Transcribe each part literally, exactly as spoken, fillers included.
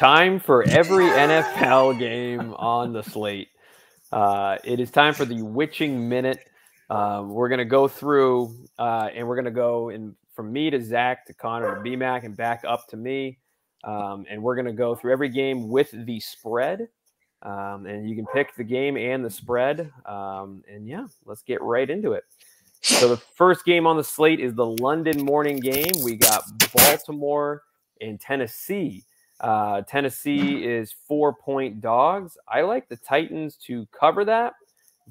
time for every N F L game on the slate. Uh, it is time for the Witching Minute. Uh, we're going to go through, uh, and we're going to go in from me to Zach to Connor to B-Mac and back up to me. Um, and we're going to go through every game with the spread. Um, and you can pick the game and the spread. Um, and, yeah, let's get right into it. So the first game on the slate is the London morning game. We got Baltimore and Tennessee. Uh, Tennessee is four-point dogs. I like the Titans to cover that.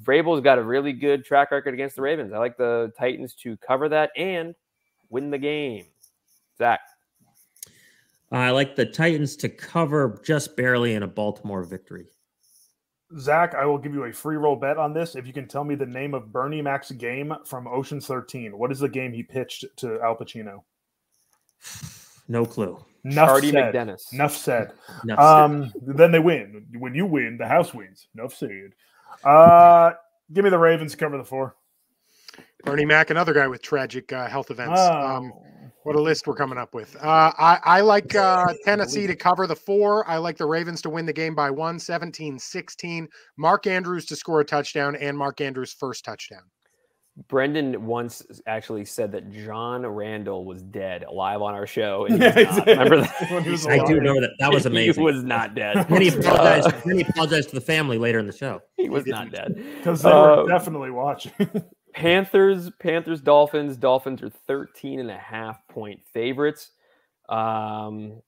Vrabel's got a really good track record against the Ravens. I like the Titans to cover that and win the game. Zach. I like the Titans to cover just barely in a Baltimore victory. Zach, I will give you a free roll bet on this if you can tell me the name of Bernie Mac's game from Ocean thirteen. What is the game he pitched to Al Pacino? No clue. Nuff said. McDennis. Nuff said. Nuff um, said. Then they win. When you win, the house wins. Nuff said. Uh, give me the Ravens to cover the four. Bernie Mac, another guy with tragic uh, health events. Oh. Um, what a list we're coming up with. Uh, I, I like uh, Tennessee to cover the four. I like the Ravens to win the game by one, seventeen sixteen. Mark Andrews to score a touchdown and Mark Andrews' first touchdown. Brendan once actually said that John Randall was dead live on our show. And yeah, not. Remember that? I do know that. That was amazing. He was not dead. Then he apologized, uh, then he apologized to the family later in the show. He was he not dead. Because they uh, were definitely watching. Panthers, Panthers, Dolphins. Dolphins are thirteen and a half point favorites. Um,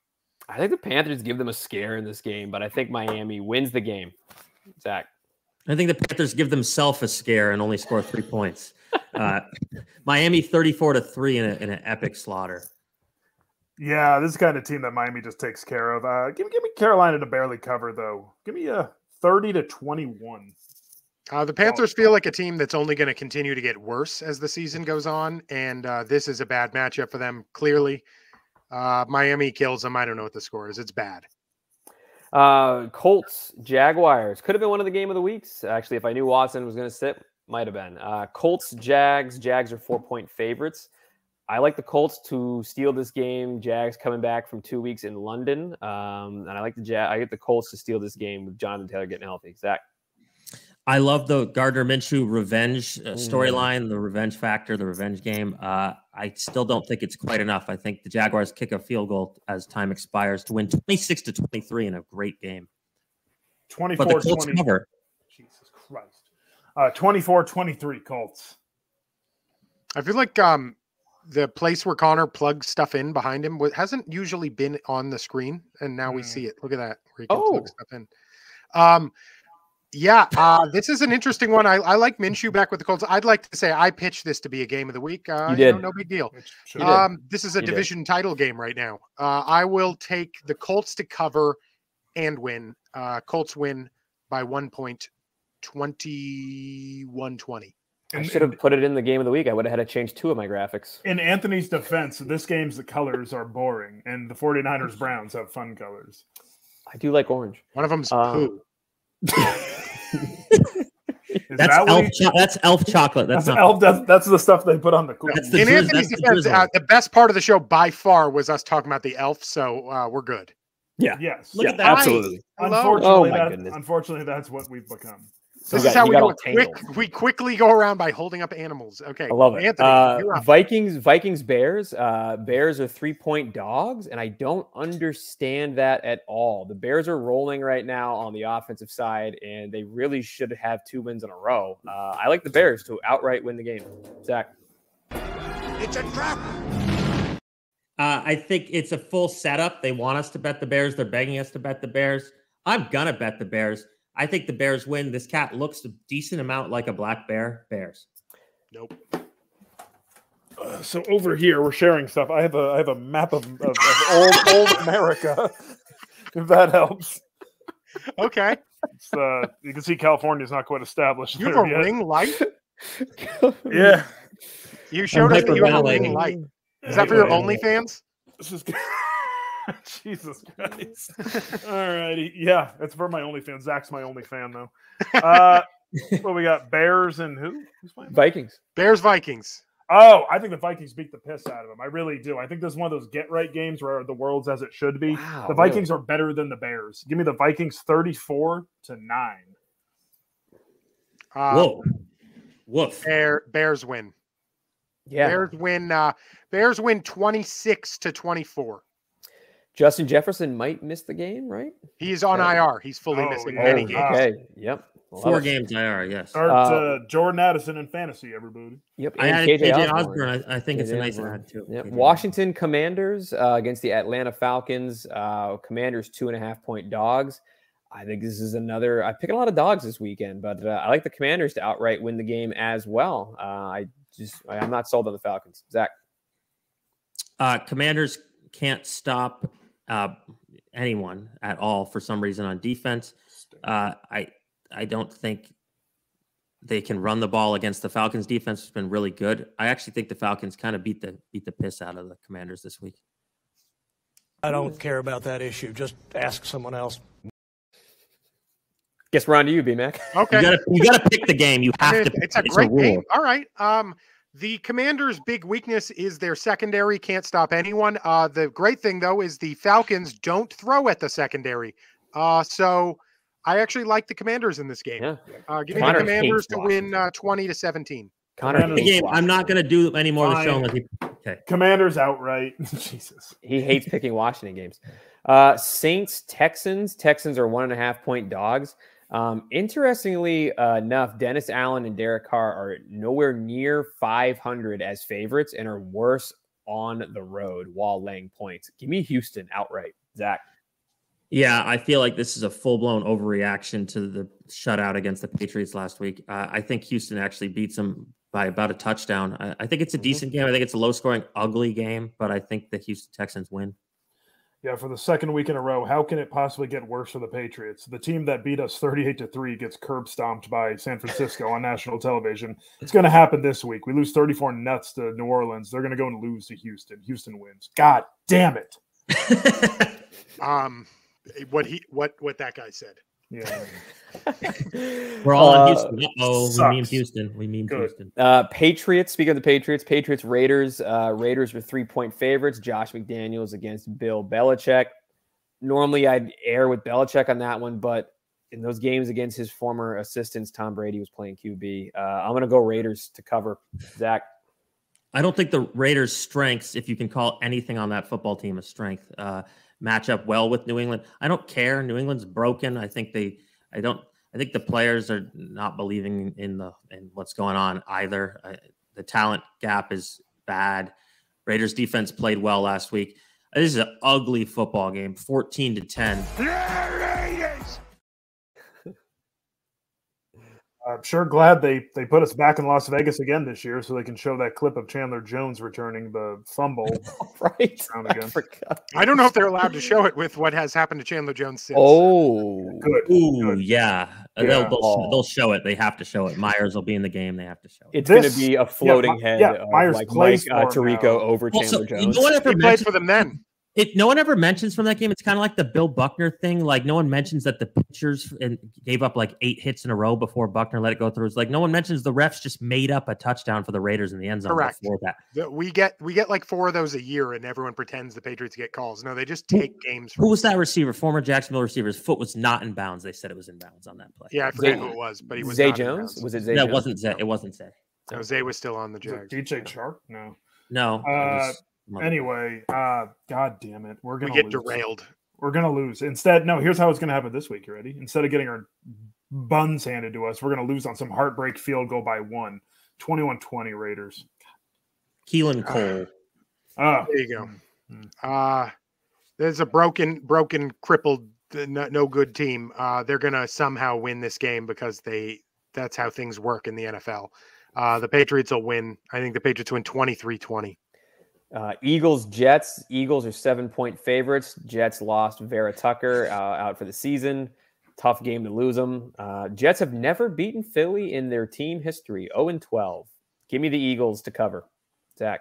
I think the Panthers give them a scare in this game, but I think Miami wins the game. Zach. I think the Panthers give themselves a scare and only score three points. Uh, Miami thirty-four to three in, a, in an epic slaughter. Yeah, this is kind of team that Miami just takes care of. Uh, give, give me Carolina to barely cover, though. Give me a thirty to twenty-one. Uh, the Panthers feel like a team that's only going to continue to get worse as the season goes on, and uh, this is a bad matchup for them, clearly. Uh, Miami kills them. I don't know what the score is. It's bad. Uh, Colts, Jaguars. Could have been one of the game of the weeks. Actually, if I knew Watson was going to sit, might have been. Uh, Colts, Jags. Jags are four-point favorites. I like the Colts to steal this game. Jags coming back from two weeks in London. Um, and I like the Jag- I get the Colts to steal this game with Jonathan Taylor getting healthy. Zach? I love the Gardner Minshew revenge uh, storyline, the revenge factor, the revenge game. Uh, I still don't think it's quite enough. I think the Jaguars kick a field goal as time expires to win twenty-six to twenty-three in a great game. twenty-four, but the Colts twenty, cover. Jesus Christ. Uh, twenty-four twenty-three Colts. I feel like um, the place where Connor plugs stuff in behind him hasn't usually been on the screen, and now mm. we see it. Look at that. Where he can oh. plug stuff in. Um, Yeah, uh, this is an interesting one. I, I like Minshew back with the Colts. I'd like to say I pitched this to be a game of the week. Uh, you did. You know, no big deal. Um, this is a you division did. title game right now. Uh, I will take the Colts to cover and win. Uh, Colts win by one point, twenty-one twenty. I should have put it in the game of the week. I would have had to change two of my graphics. In Anthony's defense, this game's the colors are boring, and the 49ers Browns have fun colors. I do like orange. One of them's um, poo. that's that elf cho that's elf chocolate that's, that's not elf that's, that's the stuff they put on the cool. The in Anthony's defense, the, uh, the best part of the show by far was us talking about the elf, so uh we're good. Yeah, yes, look yeah, at that. Absolutely. Unfortunately, oh, that, unfortunately that's what we've become. So this got, is how we do it quick, we quickly go around by holding up animals. Okay, I love it. Anthony, uh, you're up. Vikings, Vikings, Bears. Uh, Bears are three-point dogs, and I don't understand that at all. The Bears are rolling right now on the offensive side, and they really should have two wins in a row. Uh, I like the Bears to outright win the game. Zach. It's a trap. Uh, I think it's a full setup. They want us to bet the Bears. They're begging us to bet the Bears. I'm going to bet the Bears. I think the Bears win. This cat looks a decent amount like a black bear. Bears. Nope. Uh, so over here, we're sharing stuff. I have a I have a map of, of, of old old America. If that helps. Okay. It's, uh, you can see California's not quite established. You have a yet. ring light. Yeah. You showed us that you have a ring light. Is that for your OnlyFans? This is good. Jesus Christ. All righty. Yeah, it's for my OnlyFans. Zach's my only fan, though. Uh, well, we got Bears and who? Who's playing? Vikings. Bears, Vikings. Oh, I think the Vikings beat the piss out of them. I really do. I think this is one of those get-right games where the world's as it should be. Wow, the Vikings really? are better than the Bears. Give me the Vikings thirty-four to nine. Uh, Whoa. Woof. Bear, Bears win. Yeah. Bears win uh, Bears win twenty-six to twenty-four. Justin Jefferson might miss the game, right? He's on yeah. I R. He's fully oh, missing yeah. many games. Okay. Yep. Well, Four games I R, yes. Start uh, Jordan Addison in fantasy, everybody. Yep. And I added K J Osborn. I, I think K J it's a nice Osborn. Ad, too. Yep. Washington Commanders uh, against the Atlanta Falcons. Uh, Commanders two-and-a-half-point dogs. I think this is another – I pick a lot of dogs this weekend, but uh, I like the Commanders to outright win the game as well. Uh, I just – I'm not sold on the Falcons. Zach? Uh, commanders can't stop uh, anyone at all for some reason on defense. Uh, I – I don't think they can run the ball against the Falcons defense. Has been really good. I actually think the Falcons kind of beat the beat the piss out of the Commanders this week. I don't care about that issue. Just ask someone else. Guess we're on to you, B-Mac. Okay. You gotta, you gotta pick the game. You have it's, to pick. It's a great it's a game. All right. Um, the Commanders' big weakness is their secondary. Can't stop anyone. Uh, the great thing, though, is the Falcons don't throw at the secondary. Uh, so... I actually like the Commanders in this game. Yeah. Uh, give me the Commanders to win uh, twenty to seventeen. Connor, the game. I'm not going to do any more of the show unless he. Okay. Commanders outright. Jesus. He hates picking Washington games. Uh, Saints, Texans. Texans are one and a half point dogs. Um, interestingly enough, Dennis Allen and Derek Carr are nowhere near five hundred as favorites and are worse on the road while laying points. Give me Houston outright, Zach. Yeah, I feel like this is a full-blown overreaction to the shutout against the Patriots last week. Uh, I think Houston actually beats them by about a touchdown. I, I think it's a decent game. I think it's a low-scoring, ugly game, but I think the Houston Texans win. Yeah, for the second week in a row, how can it possibly get worse for the Patriots? The team that beat us thirty-eight to three gets curb-stomped by San Francisco on national television. It's going to happen this week. We lose thirty-four nuts to New Orleans. They're going to go and lose to Houston. Houston wins. God damn it. um. What he what what that guy said. Yeah. We're all uh, in Houston. Oh, sucks. we mean Houston. We mean Good. Houston. Uh, Patriots. Speaking of the Patriots, Patriots Raiders. Uh, Raiders were three point favorites. Josh McDaniels against Bill Belichick. Normally, I'd err with Belichick on that one, but in those games against his former assistants, Tom Brady was playing Q B. Uh, I'm going to go Raiders to cover. Zach. I don't think the Raiders' strengths, if you can call anything on that football team a strength, uh, match up well with New England. I don't care. New England's broken. I think they, I don't, I think the players are not believing in the, in what's going on either. I, the talent gap is bad. Raiders defense played well last week. This is an ugly football game. fourteen to ten. I'm sure glad they, they put us back in Las Vegas again this year so they can show that clip of Chandler Jones returning the fumble. Right. Again. I, I don't know if they're allowed to show it with what has happened to Chandler Jones since. Oh, good. Ooh, good. Yeah. yeah. They'll, they'll, they'll show it. They have to show it. Myers will be in the game. They have to show it. It's going to be a floating yeah, head yeah, of Myers like Mike uh, Tirico over well, Chandler so, Jones. No one ever he played for them then. It, no one ever mentions from that game. It's kind of like the Bill Buckner thing. Like no one mentions that the pitchers and gave up like eight hits in a row before Buckner let it go through. It's like no one mentions the refs just made up a touchdown for the Raiders in the end zone. Correct. Before that. We get we get like four of those a year, and everyone pretends the Patriots get calls. No, they just take who, games. From who was that receiver? Former Jacksonville receiver. His foot was not in bounds. They said it was in bounds on that play. Yeah, I forget Zay, who it was, but he was. Zay not Jones? Was it Zay? No, it wasn't Zay. It wasn't Zay. No, Zay was still on the Jags. D J Chark? No. No. Uh, Anyway, uh, God damn it. We're going to we get lose. derailed. We're going to lose. Instead, no, here's how it's going to happen this week. You ready? Instead of getting our buns handed to us, we're going to lose on some heartbreak field goal by one. twenty-one twenty Raiders. Keelan Cole. Uh, uh, there you go. Uh, there's a broken, broken, crippled, no, no good team. Uh, they're going to somehow win this game because they that's how things work in the N F L. Uh, the Patriots will win. I think the Patriots win twenty-three twenty. Uh, Eagles, Jets. Eagles are seven-point favorites. Jets lost Vera Tucker uh, out for the season. Tough game to lose them. Uh, Jets have never beaten Philly in their team history, oh and twelve. Give me the Eagles to cover. Zach.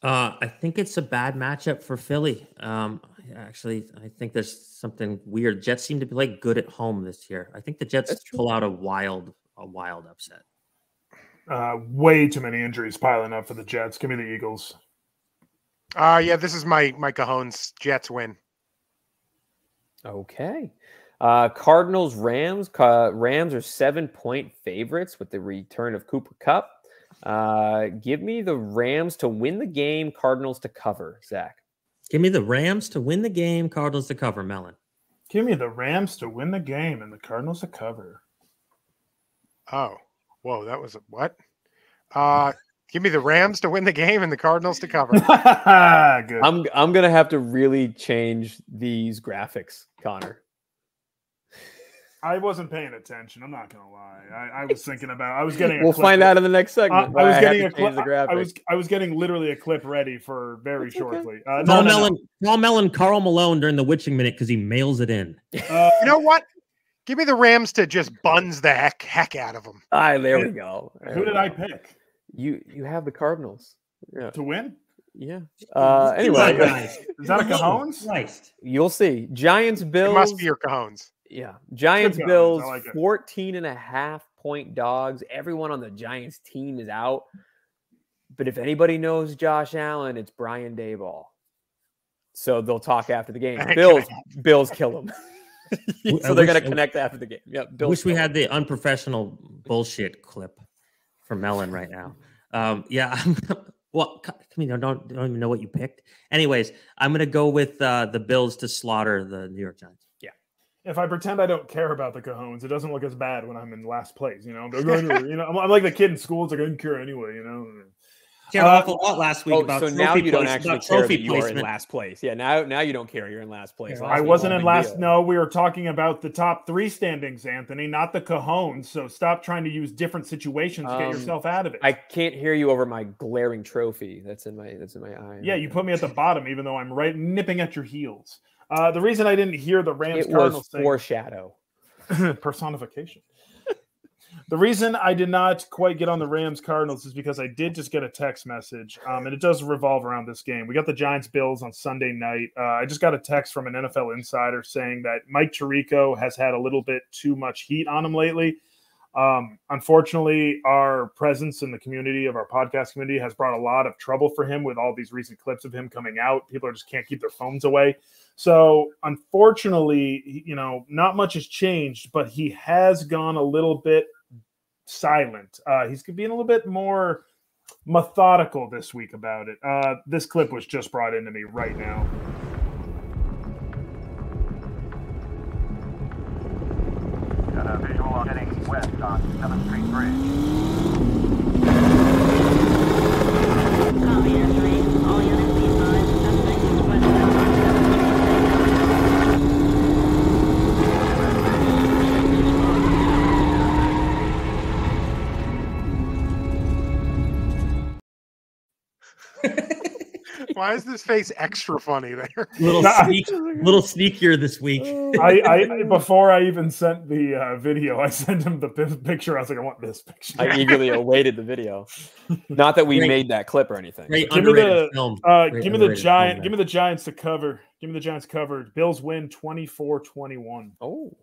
Uh, I think it's a bad matchup for Philly. Um, actually, I think there's something weird. Jets seem to be like good at home this year. I think the Jets pull out a wild, a wild upset. Uh, way too many injuries piling up for the Jets. Give me the Eagles. Uh, yeah, this is my, my Cajones. Jets win. Okay. Uh, Cardinals, Rams. Uh, Rams are seven-point favorites with the return of Cooper Kupp. Uh, give me the Rams to win the game, Cardinals to cover, Zach. Give me the Rams to win the game, Cardinals to cover, Mellon. Give me the Rams to win the game and the Cardinals to cover. Oh, whoa, that was a what? Uh, give me the Rams to win the game and the Cardinals to cover. Good. I'm I'm gonna have to really change these graphics, Connor. I wasn't paying attention. I'm not gonna lie. I, I was thinking about. I was getting. A we'll clip find out in the next segment. Uh, I was I getting a clip. I was. I was getting literally a clip ready for very That's shortly. Okay. Uh, no, Paul no, Mellon. No. Paul Mellon. Carl Malone during the witching minute because he mails it in. Uh, you know what? Give me the Rams to just buns the heck heck out of them. All right, there we go. There Who we did go. I pick? You. You have the Cardinals yeah. to win. Yeah. Uh, anyway, is that a Cajones? You'll see. Giants Bills. It must be your Cajones. Yeah, Giants, Bills, like fourteen and a half point dogs. Everyone on the Giants team is out. But if anybody knows Josh Allen, it's Brian Daboll. So they'll talk after the game. Bills, Bills kill him. So they're going to connect after the game. Yeah, Bills wish we had the unprofessional bullshit clip from Mellon right now. Um, yeah, well, I mean, I don't, I don't even know what you picked. Anyways, I'm going to go with uh, the Bills to slaughter the New York Giants. If I pretend I don't care about the Cajones, it doesn't look as bad when I'm in last place. You know, you know, I'm, I'm like the kid in school. It's like I didn't care anyway. You know, you had an awful lot last week. Oh, about so now you don't actually care that you are in last place. Yeah, now now you don't care you're in last place. Yeah, last I wasn't in last. Deal. No, we were talking about the top three standings, Anthony, not the Cajones. So stop trying to use different situations to um, get yourself out of it. I can't hear you over my glaring trophy that's in my that's in my eye. Yeah, you put me at the bottom, even though I'm right nipping at your heels. Uh, the reason I didn't hear the Rams Cardinals thing. It was foreshadow. Personification. The reason I did not quite get on the Rams Cardinals is because I did just get a text message, um, and it does revolve around this game. We got the Giants Bills on Sunday night. Uh, I just got a text from an N F L insider saying that Mike Tirico has had a little bit too much heat on him lately. Um, unfortunately, our presence in the community of our podcast community has brought a lot of trouble for him with all these recent clips of him coming out. People are just can't keep their phones away. So unfortunately, you know, not much has changed, but he has gone a little bit silent. Uh, he's being a little bit more methodical this week about it. Uh, this clip was just brought into me right now. Got a visual on heading west on seventh street Bridge. Copy, entry. All units. Why is this face extra funny there? Little sneak, little sneakier this week. I, I before I even sent the uh, video, I sent him the picture. I was like, I want this picture. I eagerly awaited the video. Not that we Great. made that clip or anything. Great give me the film. Uh, give me the giant. Film, give me the Giants to cover. Give me the Giants covered. Bills win twenty-four twenty-one. Oh,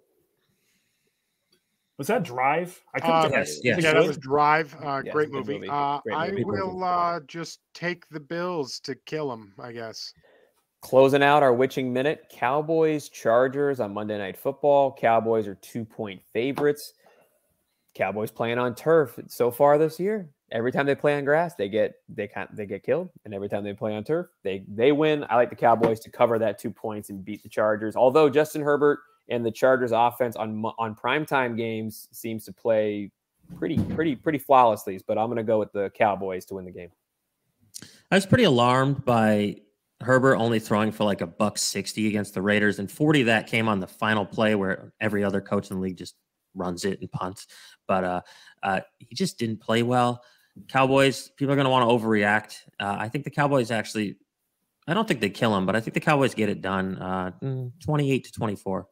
was that Drive? I couldn't uh, yes, yes. Yeah, that was Drive. Uh, yes, great movie. movie. Uh, great I movie. will uh, just take the Bills to kill them, I guess. Closing out our witching minute, Cowboys, Chargers on Monday Night Football. Cowboys are two-point favorites. Cowboys playing on turf so far this year. Every time they play on grass, they get they they get killed, and every time they play on turf, they they win. I like the Cowboys to cover that two points and beat the Chargers. Although Justin Herbert and the Chargers offense on on primetime games seems to play pretty, pretty, pretty flawlessly. But I'm going to go with the Cowboys to win the game. I was pretty alarmed by Herbert only throwing for like a buck sixty against the Raiders, and forty of that came on the final play where every other coach in the league just runs it and punts. But uh, uh, he just didn't play well. Cowboys, people are going to want to overreact. Uh, I think the Cowboys actually, I don't think they kill him, but I think the Cowboys get it done, uh, twenty-eight to twenty-four.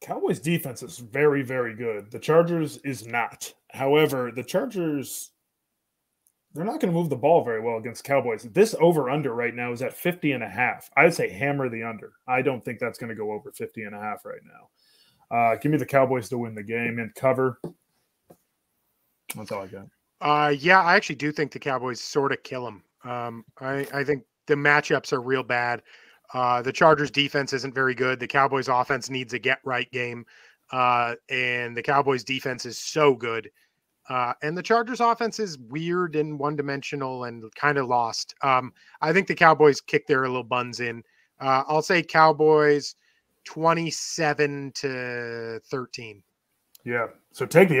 Cowboys defense is very, very good. The Chargers is not. However, the Chargers, they're not going to move the ball very well against Cowboys. This over-under right now is at fifty and a half. I'd say hammer the under. I don't think that's going to go over fifty and a half right now. Uh, give me the Cowboys to win the game and cover. That's all I got. Uh, yeah, I actually do think the Cowboys sort of kill them. Um, I, I think the matchups are real bad. Uh, the Chargers defense isn't very good. The Cowboys offense needs a get right game. Uh, and the Cowboys defense is so good. Uh, and the Chargers offense is weird and one dimensional and kind of lost. Um, I think the Cowboys kick their little buns in. Uh, I'll say Cowboys twenty-seven to thirteen. Yeah. So take the